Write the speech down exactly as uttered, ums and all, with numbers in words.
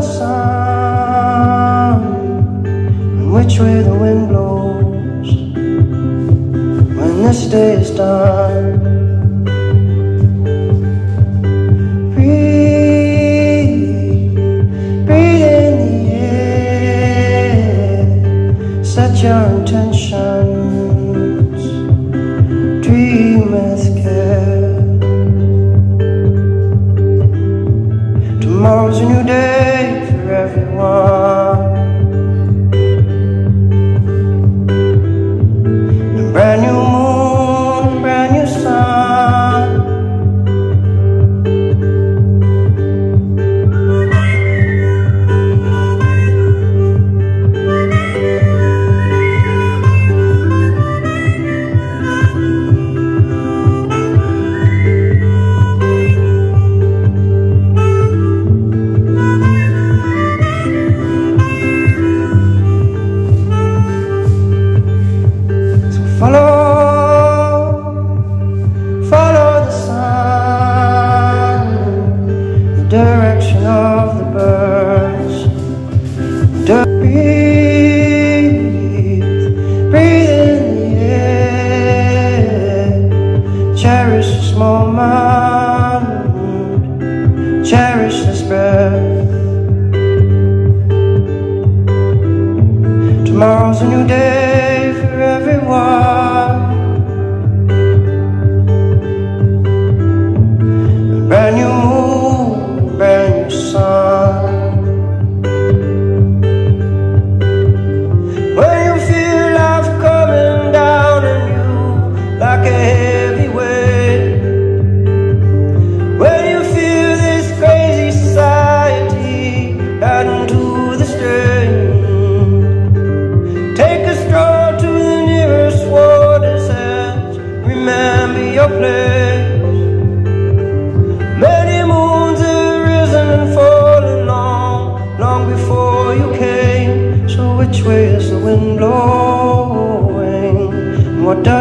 the sun, and which way the wind blows. When this day is done, breathe, breathe in the air, set your intentions, dream with care. Tomorrow's a new day for everyone, a brand new moon, a brand new direction of the birds. Breathe, breathe in the air. Cherish this moment, cherish this breath. Tomorrow's a new day for everyone, a brand new moon, sun. When you feel life coming down on you like a heavy weight, when you feel this crazy society adding to the strain, take a stroll to the nearest water's edge, remember your place. Which way is the wind blowing? What does